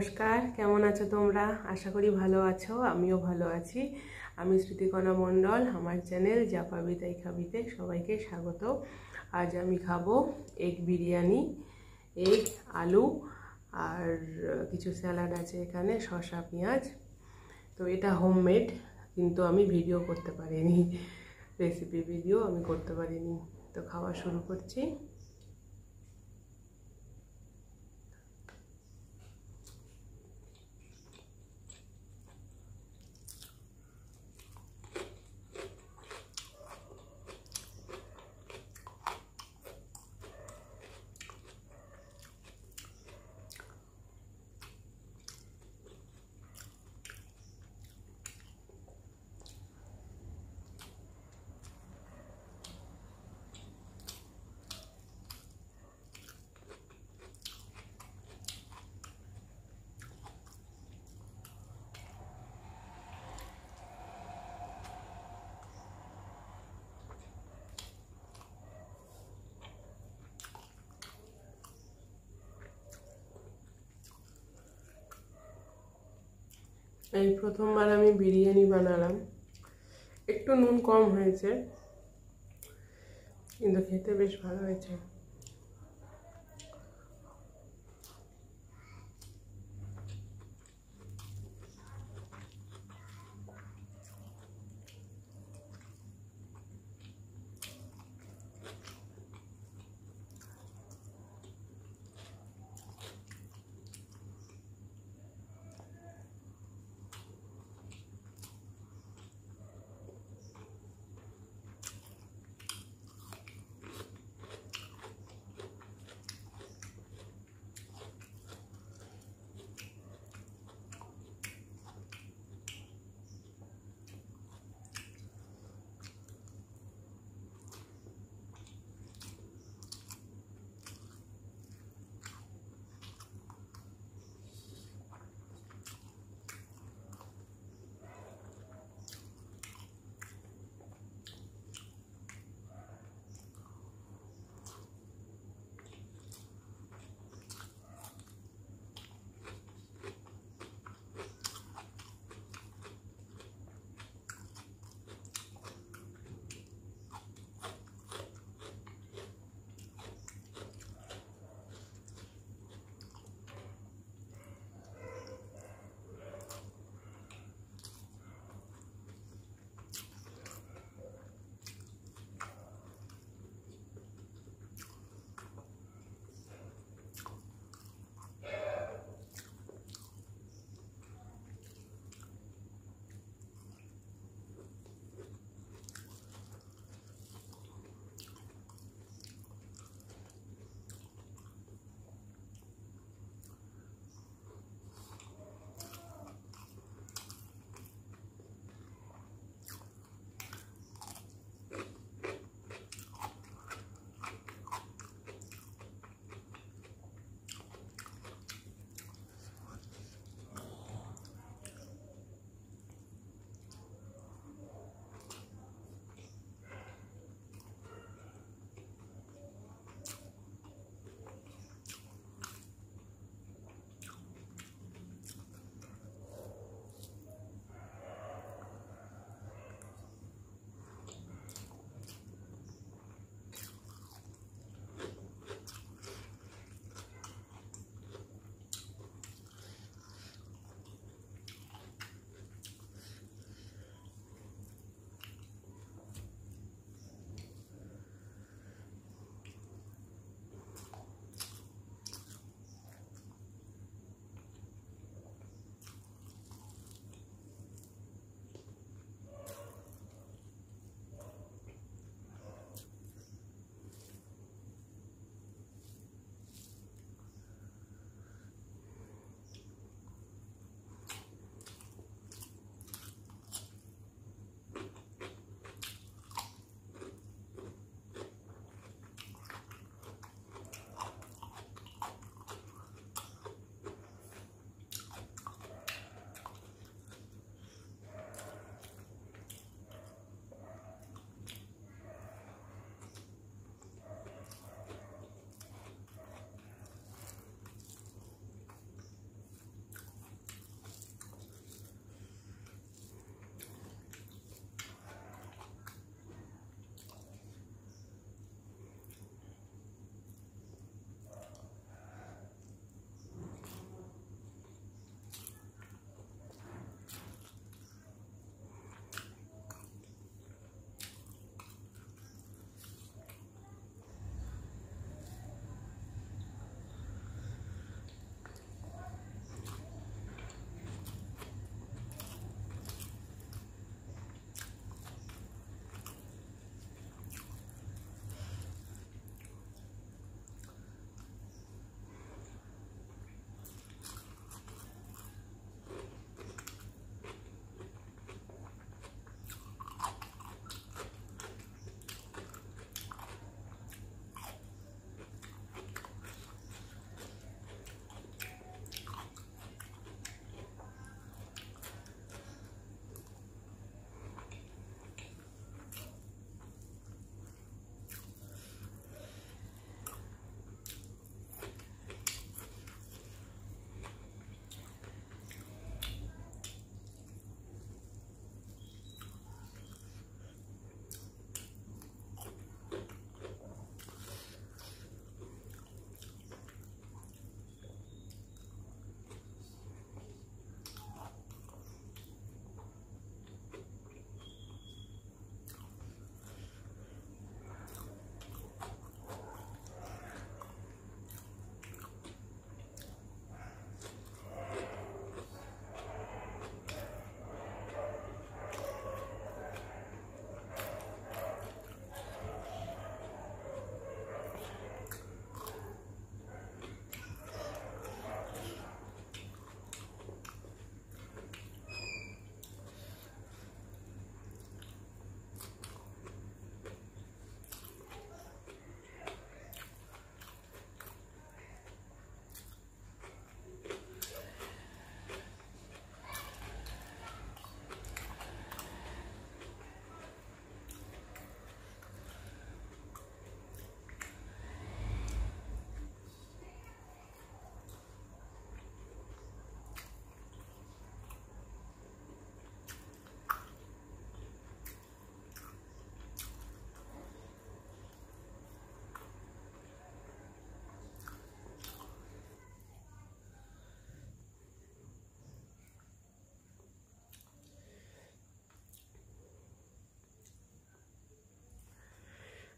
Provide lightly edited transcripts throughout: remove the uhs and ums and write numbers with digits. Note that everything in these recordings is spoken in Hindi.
नमस्कार केमन आछो तोमरा आशा करी भालो आछो आमियो भालो आछि। आमि स्मृतिकणा मंडल आमार चैनल जा पाबि ताई खाबिते सबाइके स्वागत। आज आमि खाबो एग बिरियानी, एग आलू और किछु सलाद आछे एखाने शसा पेंयाज। तो एटा होममेड किन्तु आमि भिडियो करते पारिनि, रेसिपि भिडियो आमि करते पारिनि। तो खावा शुरू करछि। এই প্রথমবার আমি বিরিয়ানি বানালাম, একটু নুন কম হয়েছে কিন্তু খেতে বেশ ভালো হয়েছে।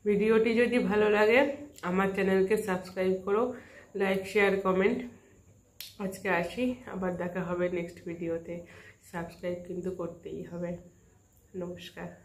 भिडियोटी जदि भालो लागे आमार चैनल के सबस्क्राइब करो, लाइक शेयर कमेंट। आज के आशी आबार देखा होबे नेक्स्ट भिडियोते। सबस्क्राइब किन्तु करतेई होबे। नमस्कार।